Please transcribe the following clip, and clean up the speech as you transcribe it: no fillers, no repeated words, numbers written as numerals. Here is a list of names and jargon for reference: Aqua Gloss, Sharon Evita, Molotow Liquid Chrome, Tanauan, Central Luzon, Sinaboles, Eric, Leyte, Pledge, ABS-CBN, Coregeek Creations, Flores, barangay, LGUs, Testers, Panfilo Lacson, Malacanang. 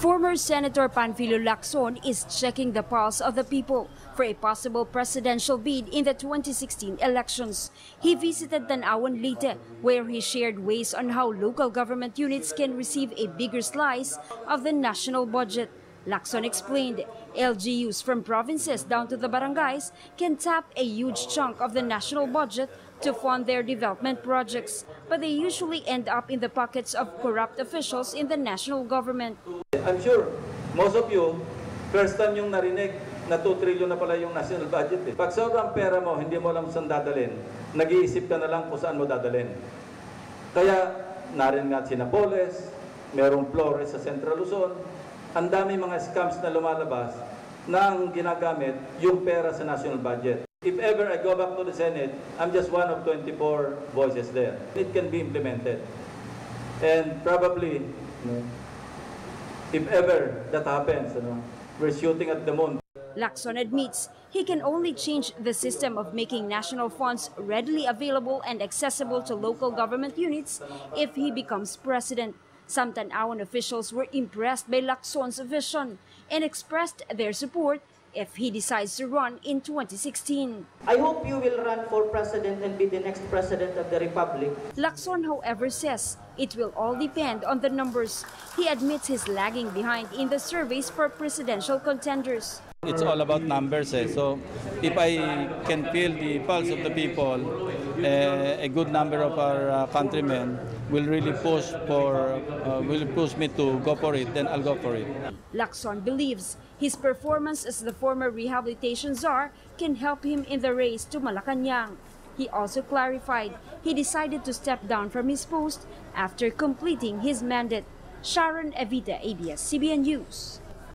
Former Senator Panfilo Lacson is checking the pulse of the people for a possible presidential bid in the 2016 elections. He visited Tanauan, Leyte, where he shared ways on how local government units can receive a bigger slice of the national budget. Lacson explained LGUs from provinces down to the barangays can tap a huge chunk of the national budget to fund their development projects, but they usually end up in the pockets of corrupt officials in the national government. I'm sure most of you, first time yung narinig na 2 trillion na pala yung national budget. Pag sobrang pera mo, hindi mo alam saan dadalhin, nag-iisip ka na lang kung saan mo dadalhin. Kaya narin nga Sinaboles, merong Flores sa Central Luzon, ang dami mga scams na lumalabas na ang ginagamit yung pera sa national budget. If ever I go back to the Senate, I'm just one of 24 voices there. It can be implemented. And probably, if ever that happens, we're shooting at the moon. Lacson admits he can only change the system of making national funds readily available and accessible to local government units if he becomes president. Some Tanauan officials were impressed by Lacson's vision and expressed their support if he decides to run in 2016. I hope you will run for president and be the next president of the republic. Lacson, however, says it will all depend on the numbers. He admits he's lagging behind in the surveys for presidential contenders. It's all about numbers, so if I can feel the pulse of the people, a good number of our countrymen will really push me to go for it, then I'll go for it. Lacson believes his performance as the former rehabilitation czar can help him in the race to Malacanang. He also clarified he decided to step down from his post after completing his mandate. Sharon Evita, ABS-CBN News.